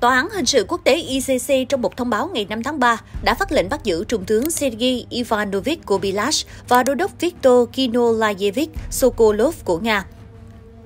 Tòa án hình sự quốc tế ICC trong một thông báo ngày 5 tháng 3 đã phát lệnh bắt giữ Trung tướng Sergey Ivanovich Gobilash và đô đốc Viktor Kinolayevich Sokolov của Nga.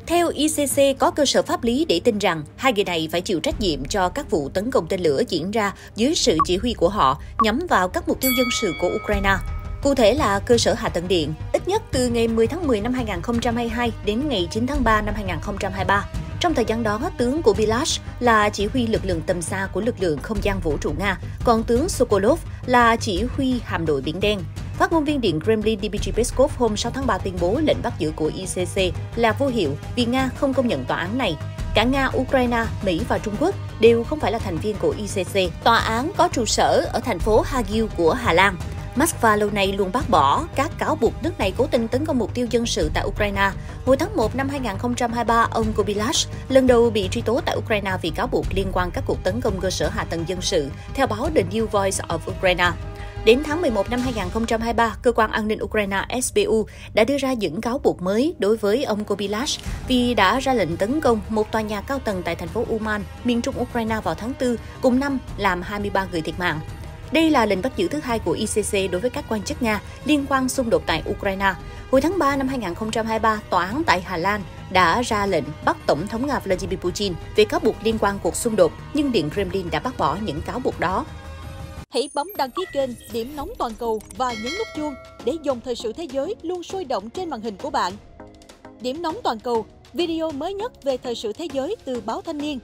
Theo ICC, có cơ sở pháp lý để tin rằng hai người này phải chịu trách nhiệm cho các vụ tấn công tên lửa diễn ra dưới sự chỉ huy của họ nhắm vào các mục tiêu dân sự của Ukraine. Cụ thể là cơ sở hạ tầng điện, ít nhất từ ngày 10 tháng 10 năm 2022 đến ngày 9 tháng 3 năm 2023. Trong thời gian đó, tướng Gobilash là chỉ huy lực lượng tầm xa của lực lượng không gian vũ trụ Nga, còn tướng Sokolov là chỉ huy hạm đội Biển Đen. Phát ngôn viên Điện Kremlin Dmitry Peskov hôm 6 tháng 3 tuyên bố lệnh bắt giữ của ICC là vô hiệu vì Nga không công nhận tòa án này. Cả Nga, Ukraine, Mỹ và Trung Quốc đều không phải là thành viên của ICC. Tòa án có trụ sở ở thành phố Hague của Hà Lan. Moskva lâu nay luôn bác bỏ các cáo buộc nước này cố tình tấn công mục tiêu dân sự tại Ukraine. Hồi tháng 1 năm 2023, ông Gobilash lần đầu bị truy tố tại Ukraine vì cáo buộc liên quan các cuộc tấn công cơ sở hạ tầng dân sự, theo báo The New Voice of Ukraine. Đến tháng 11 năm 2023, Cơ quan An ninh Ukraine SBU đã đưa ra những cáo buộc mới đối với ông Gobilash vì đã ra lệnh tấn công một tòa nhà cao tầng tại thành phố Uman, miền trung Ukraine vào tháng 4 cùng năm, làm 23 người thiệt mạng. Đây là lệnh bắt giữ thứ hai của ICC đối với các quan chức Nga liên quan xung đột tại Ukraine. Hồi tháng 3 năm 2023, tòa án tại Hà Lan đã ra lệnh bắt Tổng thống Nga Vladimir Putin về cáo buộc liên quan cuộc xung đột, nhưng Điện Kremlin đã bác bỏ những cáo buộc đó. Hãy bấm đăng ký kênh Điểm Nóng Toàn Cầu và nhấn nút chuông để dòng thời sự thế giới luôn sôi động trên màn hình của bạn. Điểm Nóng Toàn Cầu, video mới nhất về thời sự thế giới từ Báo Thanh Niên.